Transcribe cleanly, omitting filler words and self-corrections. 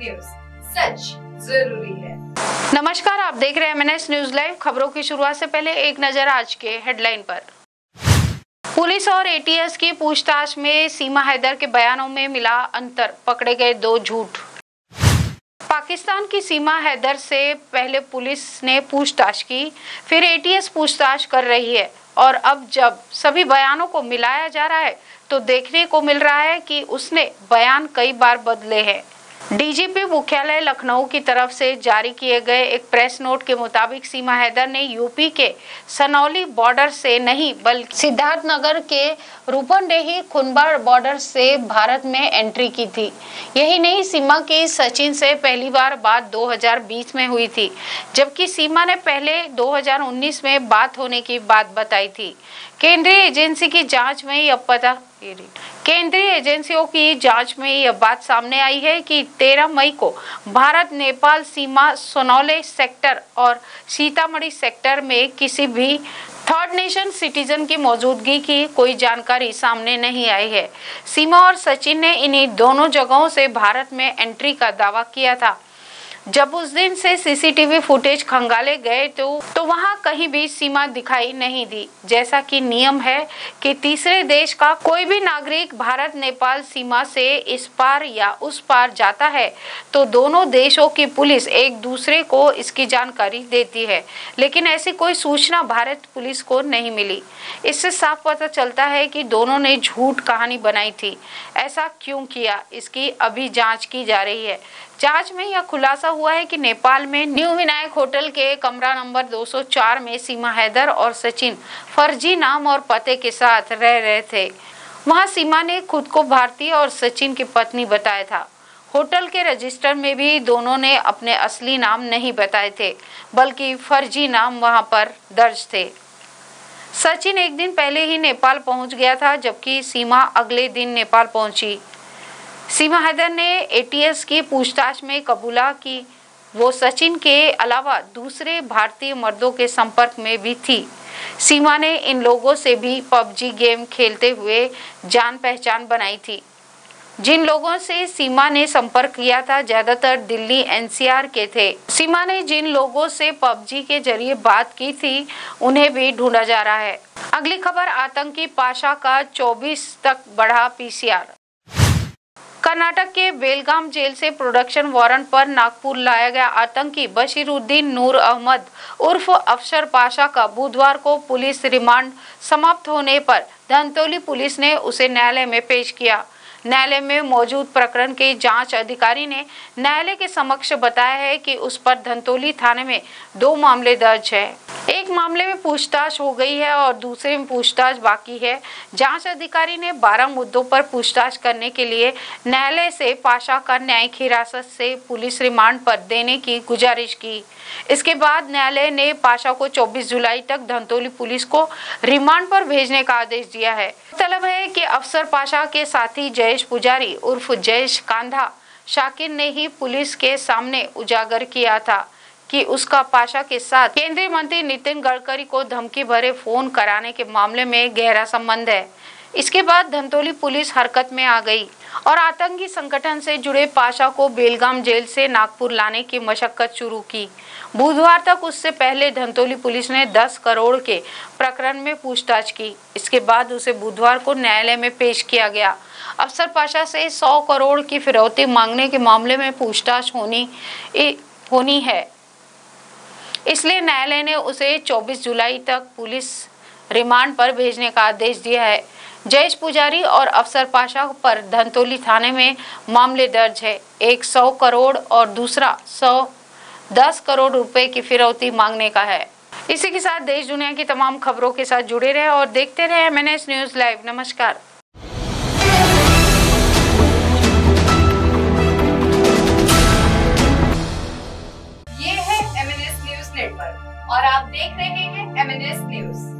News, सच जरूरी है। नमस्कार, आप देख रहे हैं MNS न्यूज लाइव। खबरों की शुरुआत से पहले एक नजर आज के हेडलाइन पर। पुलिस और एटीएस की पूछताछ में सीमा हैदर के बयानों में मिला अंतर, पकड़े गए दो झूठ। पाकिस्तान की सीमा हैदर से पहले पुलिस ने पूछताछ की, फिर एटीएस पूछताछ कर रही है और अब जब सभी बयानों को मिलाया जा रहा है तो देखने को मिल रहा है कि उसने बयान कई बार बदले हैं। डीजीपी मुख्यालय लखनऊ की तरफ से जारी किए गए एक प्रेस नोट के मुताबिक सीमा हैदर ने यूपी के सोनौली बॉर्डर से नहीं बल्कि सिद्धार्थनगर के रूपनडेही खुनबार बॉर्डर से भारत में एंट्री की थी। यही नहीं, सीमा की सचिन से पहली बार बात 2020 में हुई थी, जबकि सीमा ने पहले 2019 में बात होने की बात बताई थी। केंद्रीय एजेंसियों की जांच में यह बात सामने आई है कि 13 मई को भारत नेपाल सीमा सोनौली सेक्टर और सीतामढ़ी सेक्टर में किसी भी थर्ड नेशन सिटीजन की मौजूदगी की कोई जानकारी सामने नहीं आई है। सीमा और सचिन ने इन्हीं दोनों जगहों से भारत में एंट्री का दावा किया था। जब उस दिन से सीसीटीवी फुटेज खंगाले गए तो वहां कहीं भी सीमा दिखाई नहीं दी। जैसा कि नियम है कि तीसरे देश का कोई भी नागरिक भारत नेपाल सीमा से इस पार या उस पार जाता है तो दोनों देशों की पुलिस एक दूसरे को इसकी जानकारी देती है, लेकिन ऐसी कोई सूचना भारत पुलिस को नहीं मिली। इससे साफ पता चलता है कि दोनों ने झूठ कहानी बनाई थी। ऐसा क्यों किया, इसकी अभी जाँच की जा रही है। जांच में यह खुलासा हुआ है कि नेपाल में न्यू विनायक होटल के कमरा नंबर 204 में सीमा हैदर और सचिन फर्जी नाम और पते के साथ रह रहे थे। वहां सीमा ने खुद को भारतीय और सचिन की पत्नी बताया था। होटल के रजिस्टर में भी दोनों ने अपने असली नाम नहीं बताए थे, बल्कि फर्जी नाम वहां पर दर्ज थे। सचिन एक दिन पहले ही नेपाल पहुँच गया था, जबकि सीमा अगले दिन नेपाल पहुँची। सीमा हैदर ने एटीएस की पूछताछ में कबूला कि वो सचिन के अलावा दूसरे भारतीय मर्दों के संपर्क में भी थी। सीमा ने इन लोगों से भी पबजी गेम खेलते हुए जान पहचान बनाई थी। जिन लोगों से सीमा ने संपर्क किया था ज्यादातर दिल्ली एनसीआर के थे। सीमा ने जिन लोगों से पबजी के जरिए बात की थी उन्हें भी ढूंढा जा रहा है। अगली खबर, आतंकी पाशा का 24 तक बढ़ा पीसीआर। कर्नाटक के बेलगाम जेल से प्रोडक्शन वारंट पर नागपुर लाया गया आतंकी बशीरुद्दीन नूर अहमद उर्फ अफसर पाशा का बुधवार को पुलिस रिमांड समाप्त होने पर धनतोली पुलिस ने उसे न्यायालय में पेश किया। न्यायालय में मौजूद प्रकरण के जांच अधिकारी ने न्यायालय के समक्ष बताया है कि उस पर धनतोली थाने में 2 मामले दर्ज है। एक मामले में पूछताछ हो गई है और दूसरे में पूछताछ बाकी है। जांच अधिकारी ने 12 मुद्दों पर पूछताछ करने के लिए न्यायालय से पाशा का न्यायिक हिरासत से पुलिस रिमांड पर देने की गुजारिश की। इसके बाद न्यायालय ने पाशा को 24 जुलाई तक धनतोली पुलिस को रिमांड पर भेजने का आदेश दिया है। मतलब है कि अफसर पाशा के साथी जयेश पुजारी उर्फ जयेश कांधा शाकिर ने ही पुलिस के सामने उजागर किया था कि उसका पाशा के साथ केंद्रीय मंत्री नितिन गडकरी को धमकी भरे फोन कराने के मामले में गहरा संबंध है। इसके बाद धनतोली पुलिस हरकत में आ गई और आतंकी संगठन से जुड़े पाशा को बेलगाम जेल से नागपुर लाने की मशक्कत शुरू की। बुधवार तक उससे पहले धनतोली पुलिस ने 10 करोड़ के प्रकरण में पूछताछ की। इसके बाद उसे बुधवार को न्यायालय में पेश किया गया। अफसर पाशा से 100 करोड़ की फिरौती मांगने के मामले में पूछताछ होनी है, इसलिए न्यायालय ने उसे 24 जुलाई तक पुलिस रिमांड पर भेजने का आदेश दिया है। जयेश पुजारी और अफसर पाशा पर धनतोली थाने में मामले दर्ज है। एक 100 करोड़ और दूसरा 110 करोड़ रुपए की फिरौती मांगने का है। इसी के साथ देश दुनिया की तमाम खबरों के साथ जुड़े रहे और देखते रहे MNS न्यूज लाइव। नमस्कार। ये है MNS न्यूज नेटवर्क और आप देख रहे हैं MNS न्यूज।